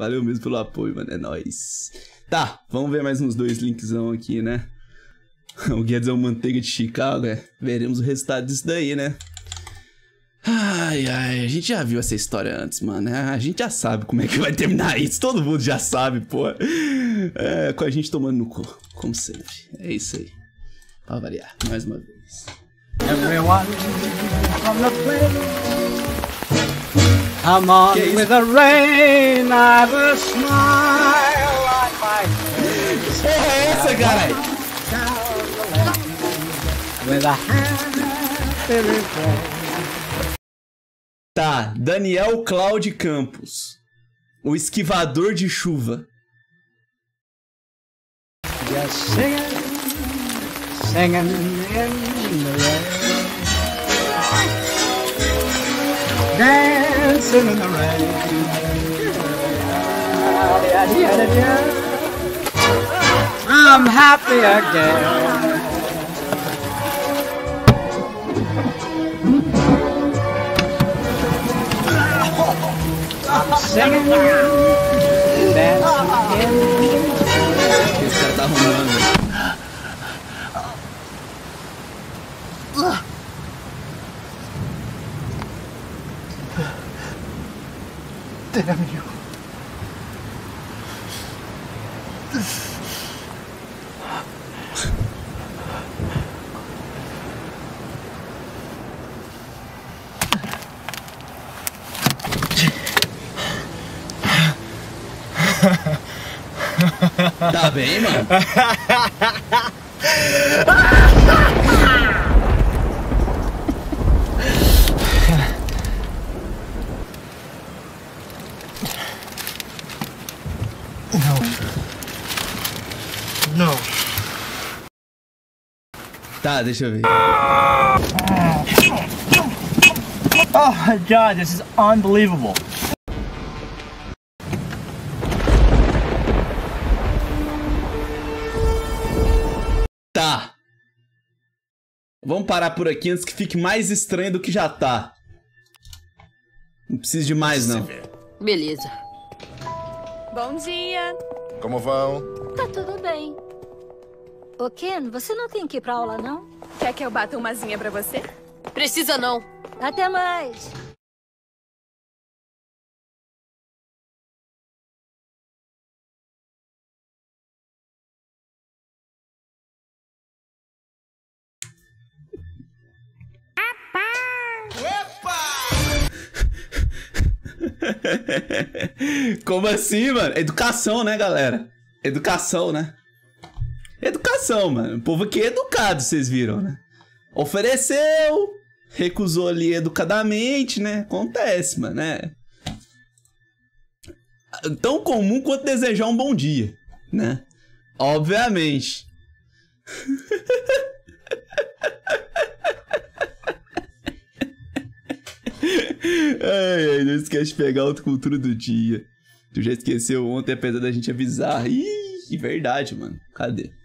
Valeu mesmo pelo apoio, mano. É nóis. Tá, vamos ver mais uns dois linksão aqui, né? O Guedes é o Manteiga de Chicago, né? Veremos o resultado disso daí, né? Ai, ai, a gente já viu essa história antes, mano. A gente já sabe como é que vai terminar isso. Todo mundo já sabe, pô. É, com a gente tomando no cu, como sempre. É isso aí. Pra variar, mais uma vez. Everyone on the plane. Come on with the rain, I have a smile on my face. É essa, caralho. With a hand. Tá, Daniel Cláudio Campos, o Esquivador de Chuva. Just singing in the rain, dancing in the rain. I'm happy again. Singing, dancing in. Esse cara tá arrumando. Damn you. Tá bem, mano? Não. Não. Tá, deixa eu ver. Oh my God, this is unbelievable. Tá. Vamos parar por aqui antes que fique mais estranho do que já tá. Não preciso de mais, não. Beleza. Bom dia. Como vão? Tá tudo bem. Ô, Ken, você não tem que ir pra aula, não? Quer que eu bata uma zinha pra você? Precisa não. Até mais. Como assim, mano? Educação, né, galera? Educação, né? Educação, mano. O povo aqui é educado, vocês viram, né? Ofereceu, recusou ali educadamente, né? Acontece, mano, né? Tão comum quanto desejar um bom dia, né? Obviamente. Ai, ai, não esquece de pegar a autocultura do dia. Tu já esqueceu ontem, apesar da gente avisar. Ih, verdade, mano. Cadê?